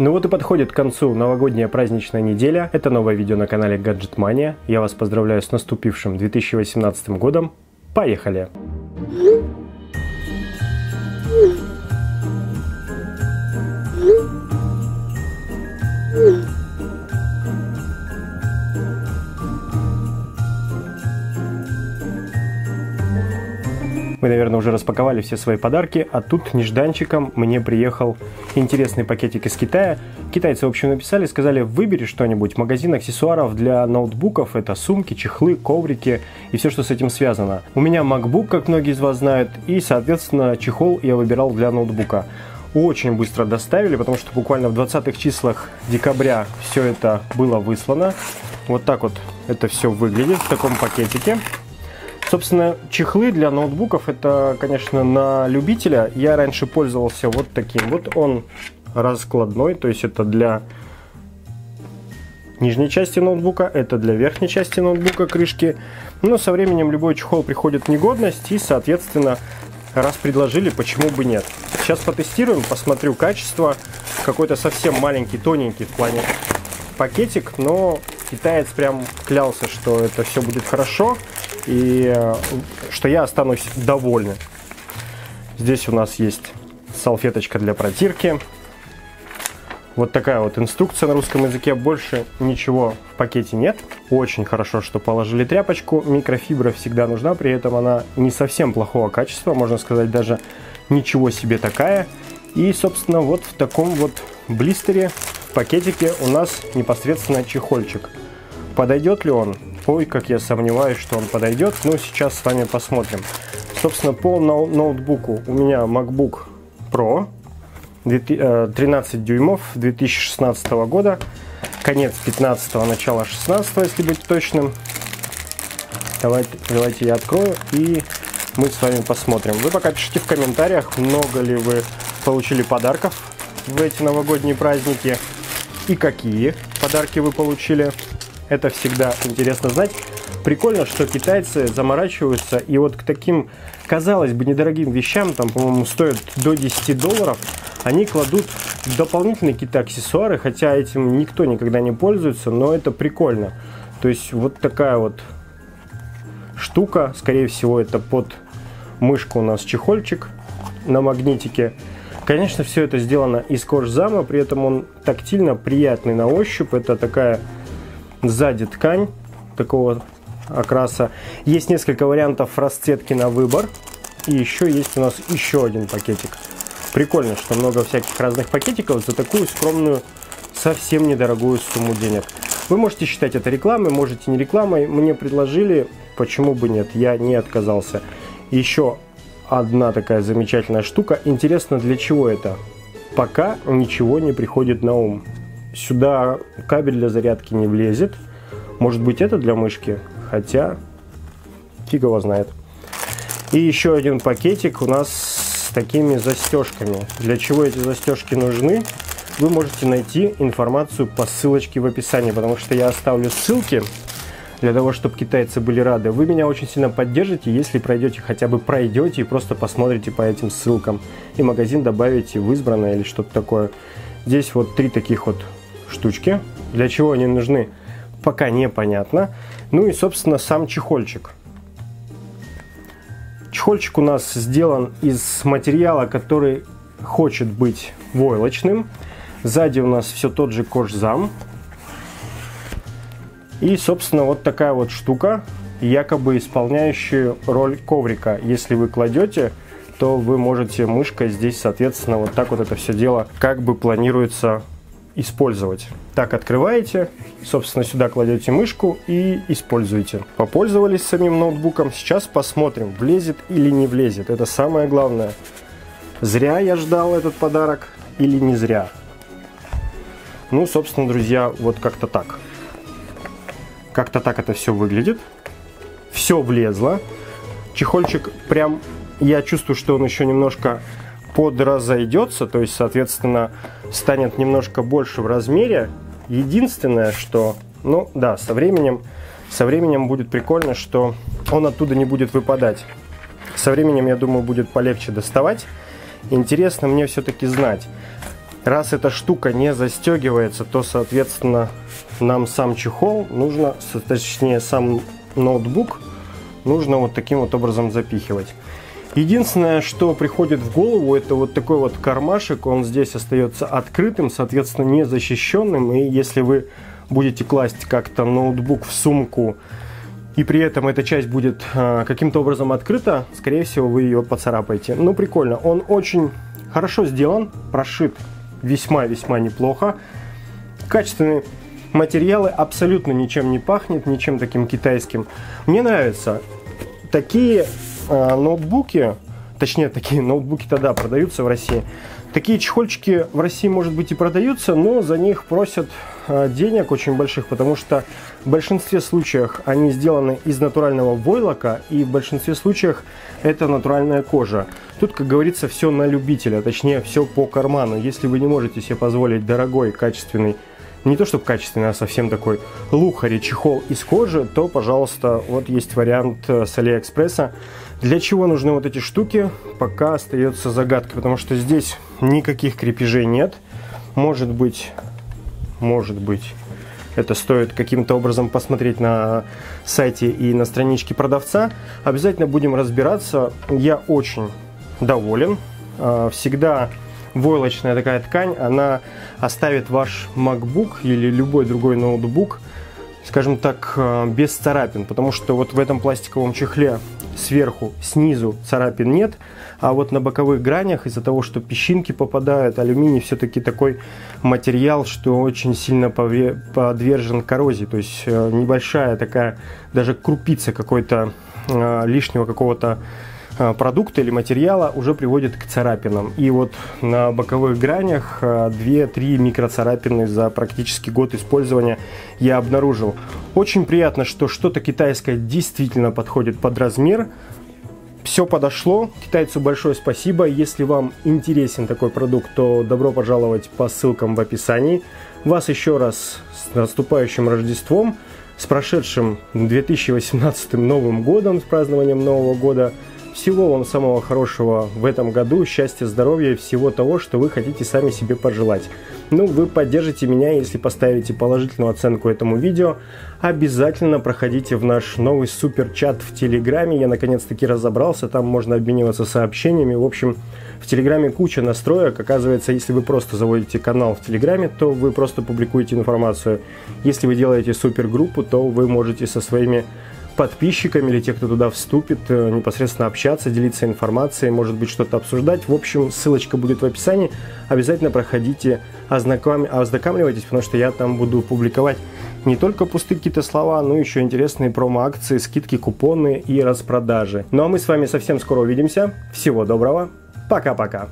Ну вот и подходит к концу новогодняя праздничная неделя. Это новое видео на канале GadgetMania. Я вас поздравляю с наступившим 2018 годом. Поехали! Вы, наверное, уже распаковали все свои подарки, а тут нежданчиком мне приехал интересный пакетик из Китая. Китайцы, в общем, написали, сказали, выбери что-нибудь. Магазин аксессуаров для ноутбуков, это сумки, чехлы, коврики и все, что с этим связано. У меня MacBook, как многие из вас знают, и, соответственно, чехол я выбирал для ноутбука. Очень быстро доставили, потому что буквально в 20-х числах декабря все это было выслано. Вот так вот это все выглядит в таком пакетике. Собственно, чехлы для ноутбуков, это, конечно, на любителя. Я раньше пользовался вот таким. Вот он раскладной, то есть это для нижней части ноутбука, это для верхней части ноутбука крышки. Но со временем любой чехол приходит в негодность и, соответственно, раз предложили, почему бы нет. Сейчас потестируем, посмотрю качество. Какой-то совсем маленький, тоненький в плане пакетик, но китаец прям клялся, что это все будет хорошо. И что я останусь довольным. Здесь у нас есть салфеточка для протирки. Вот такая вот инструкция на русском языке. Больше ничего в пакете нет. Очень хорошо, что положили тряпочку. Микрофибра всегда нужна. При этом она не совсем плохого качества. Можно сказать, даже ничего себе такая. И, собственно, вот в таком вот блистере, в пакетике у нас непосредственно чехольчик. Подойдет ли он? Ой, как я сомневаюсь, что он подойдет, но сейчас с вами посмотрим. Собственно, по ноутбуку у меня MacBook Pro 13 дюймов 2016 года, конец 15-го, начало 16-го, если быть точным. Давайте я открою, и мы с вами посмотрим. Вы пока пишите в комментариях, много ли вы получили подарков в эти новогодние праздники и какие подарки вы получили. Это всегда интересно знать. Прикольно, что китайцы заморачиваются. И вот к таким, казалось бы, недорогим вещам, там, по-моему, стоит до 10 долларов, они кладут дополнительные какие-то аксессуары, хотя этим никто никогда не пользуется, но это прикольно. То есть вот такая вот штука. Скорее всего, это под мышку у нас чехольчик на магнитике. Конечно, все это сделано из кожзама, при этом он тактильно приятный на ощупь. Это такая... Сзади ткань такого окраса. Есть несколько вариантов расцветки на выбор. И еще есть у нас еще один пакетик. Прикольно, что много всяких разных пакетиков за такую скромную, совсем недорогую сумму денег. Вы можете считать это рекламой, можете не рекламой. Мне предложили, почему бы нет, я не отказался. Еще одна такая замечательная штука. Интересно, для чего это? Пока ничего не приходит на ум. Сюда кабель для зарядки не влезет. Может быть, это для мышки? Хотя, фиг его знает. И еще один пакетик у нас с такими застежками. Для чего эти застежки нужны? Вы можете найти информацию по ссылочке в описании, потому что я оставлю ссылки для того, чтобы китайцы были рады. Вы меня очень сильно поддержите, если хотя бы пройдете и просто посмотрите по этим ссылкам. И магазин добавите в избранное или что-то такое. Здесь вот 3 таких вот штучки. Для чего они нужны, пока непонятно. Ну и, собственно, сам чехольчик. Чехольчик у нас сделан из материала, который хочет быть войлочным. Сзади у нас все тот же кожзам. И, собственно, вот такая вот штука, якобы исполняющая роль коврика. Если вы кладете, то вы можете мышкой здесь, соответственно, вот так вот это все дело как бы планируется использовать. Так, открываете, собственно, сюда кладете мышку и используете. Попользовались самим ноутбуком, сейчас посмотрим, влезет или не влезет. Это самое главное. Зря я ждал этот подарок или не зря? Ну, собственно, друзья, вот как-то так. Как-то так это все выглядит. Все влезло. Чехольчик прям... Я чувствую, что он еще немножко подразойдется, то есть, соответственно, станет немножко больше в размере. Единственное, что, ну да, со временем будет прикольно, что он оттуда не будет выпадать. Со временем, я думаю, будет полегче доставать. Интересно мне все-таки знать, Раз эта штука не застегивается, то, соответственно, нам сам чехол нужно, точнее, сам ноутбук нужно вот таким вот образом запихивать. Единственное, что приходит в голову, это вот такой вот кармашек. Он здесь остается открытым, соответственно, не защищенным. И если вы будете класть как-то ноутбук в сумку, и при этом эта часть будет каким-то образом открыта, скорее всего, вы ее поцарапаете. Ну, прикольно. Он очень хорошо сделан, прошит весьма-весьма неплохо. Качественные материалы, абсолютно ничем не пахнет, ничем таким китайским. Мне нравятся такие ноутбуки, точнее, такие ноутбуки тогда продаются в России. Такие чехольчики в России, может быть, и продаются, но за них просят денег очень больших, потому что в большинстве случаев они сделаны из натурального войлока, и в большинстве случаев это натуральная кожа. Тут, как говорится, все на любителя, точнее, все по карману. Если вы не можете себе позволить дорогой, качественный, не то чтобы качественный, а совсем такой лухари чехол из кожи, то, пожалуйста, вот есть вариант с Алиэкспресса. Для чего нужны вот эти штуки, пока остается загадкой, потому что здесь никаких крепежей нет. Может быть, это стоит каким-то образом посмотреть на сайте и на страничке продавца. Обязательно будем разбираться. Я очень доволен. Всегда войлочная такая ткань, она оставит ваш MacBook или любой другой ноутбук, скажем так, без царапин, потому что вот в этом пластиковом чехле сверху, снизу царапин нет, а вот на боковых гранях из-за того, что песчинки попадают, алюминий все-таки такой материал, что очень сильно подвержен коррозии, то есть небольшая такая даже крупица какой-то лишнего какого-то продукта или материала уже приводит к царапинам. И вот на боковых гранях 2-3 микроцарапины за практически год использования я обнаружил. Очень приятно, что что-то китайское действительно подходит под размер. Все подошло. Китайцу большое спасибо. Если вам интересен такой продукт, то добро пожаловать по ссылкам в описании. Вас еще раз с наступающим Рождеством, с прошедшим 2018 Новым годом, с празднованием Нового года. Всего вам самого хорошего в этом году, счастья, здоровья и всего того, что вы хотите сами себе пожелать. Ну, вы поддержите меня, если поставите положительную оценку этому видео. Обязательно проходите в наш новый суперчат в Телеграме. Я наконец-таки разобрался, там можно обмениваться сообщениями. В общем, в Телеграме куча настроек. Оказывается, если вы просто заводите канал в Телеграме, то вы просто публикуете информацию. Если вы делаете супергруппу, то вы можете со своими подписчиками или те, кто туда вступит, непосредственно общаться, делиться информацией, может быть, что-то обсуждать. В общем, ссылочка будет в описании. Обязательно проходите, ознакомьтесь, потому что я там буду публиковать не только пустые какие-то слова, но еще интересные промо-акции, скидки, купоны и распродажи. Ну а мы с вами совсем скоро увидимся. Всего доброго. Пока-пока.